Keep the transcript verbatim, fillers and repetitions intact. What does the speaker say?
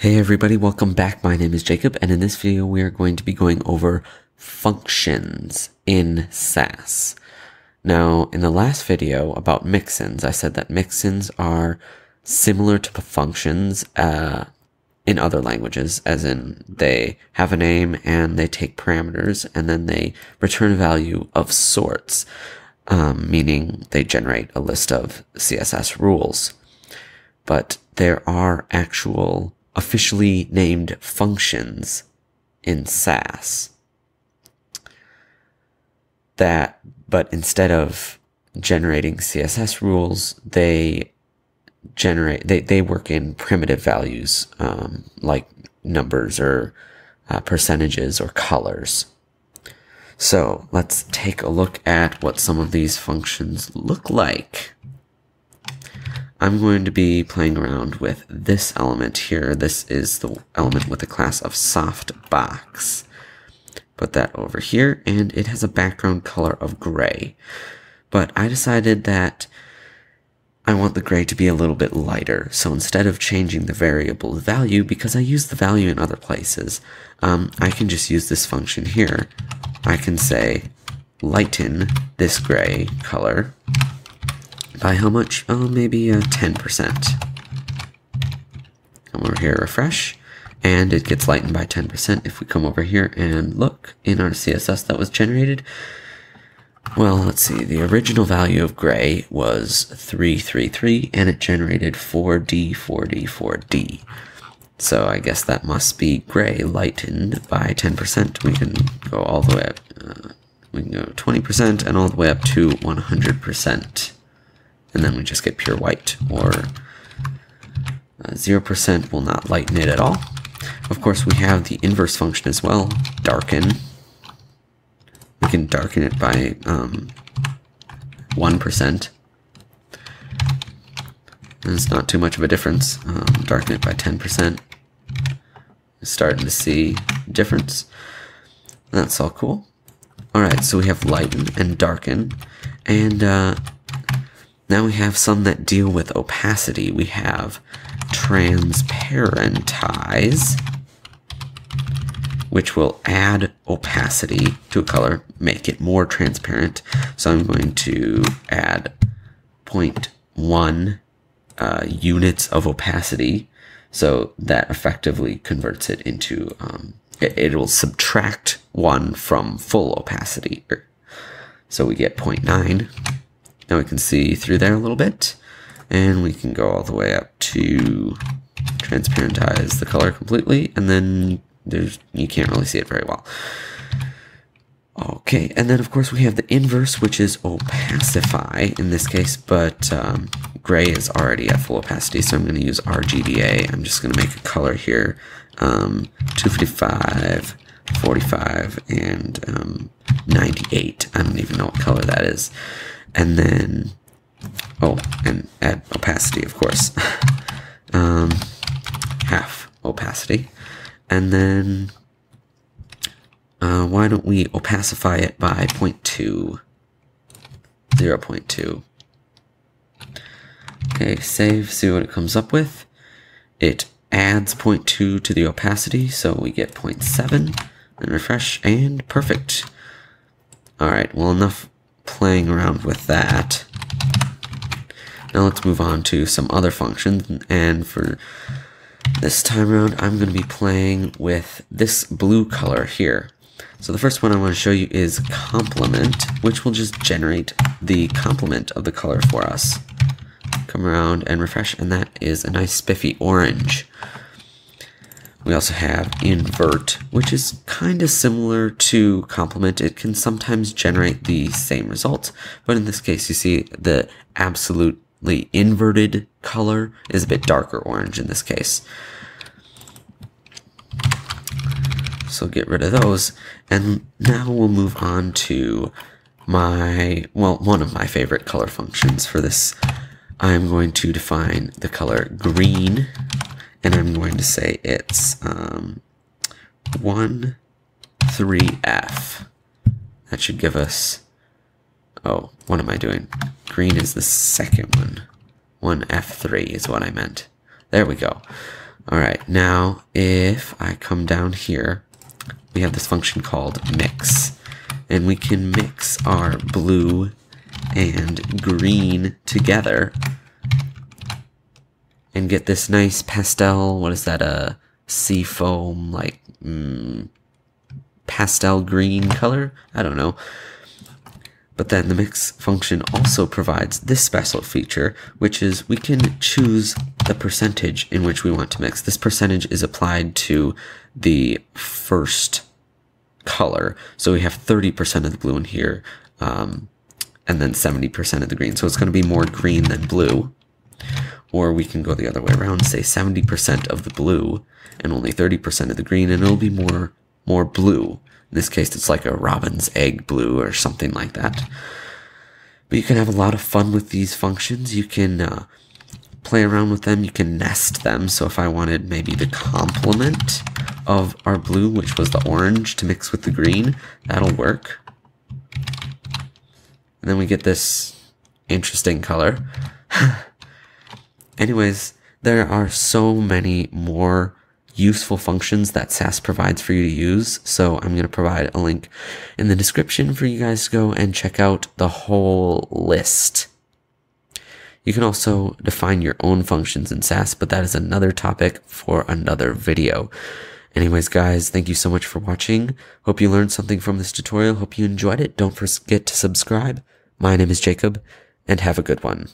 Hey everybody, welcome back. My name is Jacob, and in this video we are going to be going over functions in Sass. Now, in the last video about mixins, I said that mixins are similar to functions uh, in other languages, as in they have a name and they take parameters and then they return a value of sorts, um, meaning they generate a list of C S S rules. But there are actual officially named functions in Sass that, but instead of generating C S S rules, they generate, they, they work in primitive values, um, like numbers or uh, percentages or colors. So let's take a look at what some of these functions look like. I'm going to be playing around with this element here. This is the element with the class of softbox. Put that over here, and it has a background color of gray. But I decided that I want the gray to be a little bit lighter. So instead of changing the variable value, because I use the value in other places, um, I can just use this function here. I can say, lighten this gray color. By how much? Oh, maybe uh, ten percent. Come over here, refresh, and it gets lightened by ten percent. If we come over here and look in our C S S that was generated, well, let's see, the original value of gray was three three three, and it generated four D, four D, four D. So I guess that must be gray lightened by ten percent. We can go all the way up, uh, we can go twenty percent and all the way up to one hundred percent. And then we just get pure white, or zero percent will not lighten it at all. Of course, we have the inverse function as well, darken. We can darken it by um, one percent. And it's not too much of a difference. Um, darken it by ten percent. Starting to see a difference. That's all cool. All right, so we have lighten and darken, and uh, now we have some that deal with opacity. We have transparentize, which will add opacity to a color, make it more transparent. So I'm going to add zero point one uh, units of opacity. So that effectively converts it into, um, it, it will subtract one from full opacity. So we get zero point nine. Now we can see through there a little bit, and we can go all the way up to transparentize the color completely, and then there's, you can't really see it very well. Okay, and then of course we have the inverse, which is opacify in this case, but um, gray is already at full opacity, so I'm going to use R G B A. I'm just going to make a color here, um, two fifty-five, forty-five, and um, ninety-eight. I don't even know what color that is. And then, oh, and add opacity, of course, um, half opacity. And then, uh, why don't we opacify it by zero point two, zero point two. Okay, save, see what it comes up with. It adds zero point two to the opacity, so we get zero point seven, and refresh, and perfect. All right, well, enough playing around with that. Now let's move on to some other functions, and for this time around I'm going to be playing with this blue color here. So the first one I want to show you is complement, which will just generate the complement of the color for us. Come around and refresh, and that is a nice spiffy orange. We also have invert, which is kind of similar to complement. It can sometimes generate the same result, but in this case, you see the absolutely inverted color is a bit darker orange in this case. So get rid of those, and now we'll move on to my, well, one of my favorite color functions. For this, I'm going to define the color green, and I'm going to say it's um, one, three, F. That should give us, oh, what am I doing? Green is the second one. one F three is what I meant. There we go. All right, now if I come down here, we have this function called mix, and we can mix our blue and green together and get this nice pastel, what is that, a seafoam, like mm, pastel green color? I don't know. But then the mix function also provides this special feature, which is we can choose the percentage in which we want to mix. This percentage is applied to the first color. So we have thirty percent of the blue in here, um, and then seventy percent of the green. So it's going to be more green than blue. Or we can go the other way around, say seventy percent of the blue and only thirty percent of the green, and it'll be more more blue. In this case, it's like a robin's egg blue or something like that. But you can have a lot of fun with these functions. You can uh, play around with them. You can nest them. So if I wanted maybe the complement of our blue, which was the orange, to mix with the green, that'll work. And then we get this interesting color. Anyways, there are so many more useful functions that Sass provides for you to use, so I'm going to provide a link in the description for you guys to go and check out the whole list. You can also define your own functions in Sass, but that is another topic for another video. Anyways, guys, thank you so much for watching. Hope you learned something from this tutorial. Hope you enjoyed it. Don't forget to subscribe. My name is Jacob, and have a good one.